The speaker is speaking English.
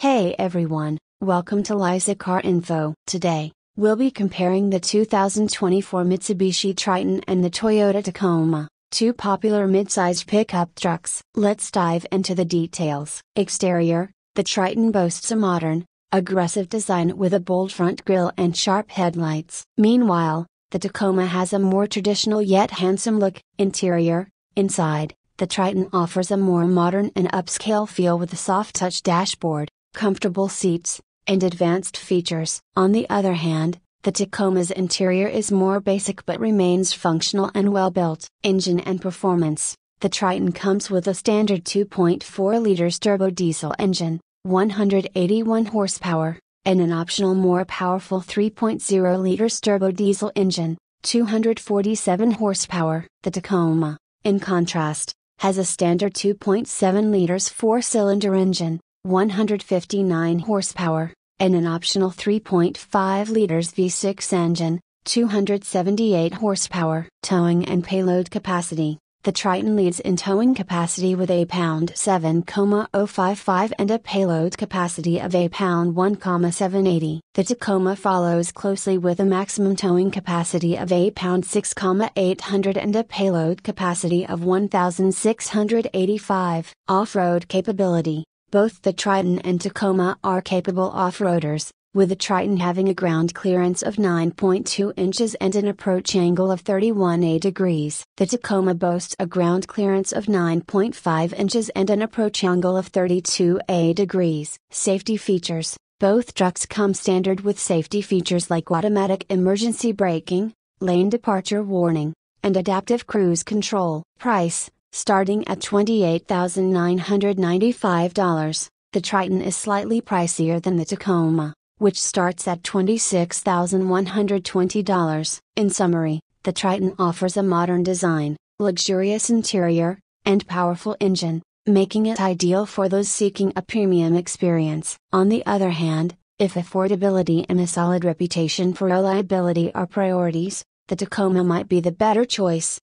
Hey everyone, welcome to Liza Car Info. Today, we'll be comparing the 2024 Mitsubishi Triton and the Toyota Tacoma, two popular mid-sized pickup trucks. Let's dive into the details. Exterior: the Triton boasts a modern, aggressive design with a bold front grille and sharp headlights. Meanwhile, the Tacoma has a more traditional yet handsome look. Interior: inside, the Triton offers a more modern and upscale feel with a soft-touch dashboard, comfortable seats, and advanced features. On the other hand, the Tacoma's interior is more basic but remains functional and well-built. Engine and performance: the Triton comes with a standard 2.4-liter turbo diesel engine, 181 horsepower, and an optional more powerful 3.0-liter turbo diesel engine, 247 horsepower. The Tacoma, in contrast, has a standard 2.7-liter four-cylinder engine, 159 horsepower, and an optional 3.5 liters V6 engine, 278 horsepower. Towing and payload capacity: the Triton leads in towing capacity with a pound 7,055 and a payload capacity of a pound 1,780. The Tacoma follows closely with a maximum towing capacity of a pound 6,800 and a payload capacity of 1,685. Off-road capability: both the Triton and Tacoma are capable off-roaders, with the Triton having a ground clearance of 9.2 inches and an approach angle of 31.8 degrees. The Tacoma boasts a ground clearance of 9.5 inches and an approach angle of 32.8 degrees. Safety features: both trucks come standard with safety features like automatic emergency braking, lane departure warning, and adaptive cruise control. Price: starting at $28,995, the Triton is slightly pricier than the Tacoma, which starts at $26,120. In summary, the Triton offers a modern design, luxurious interior, and powerful engine, making it ideal for those seeking a premium experience. On the other hand, if affordability and a solid reputation for reliability are priorities, the Tacoma might be the better choice.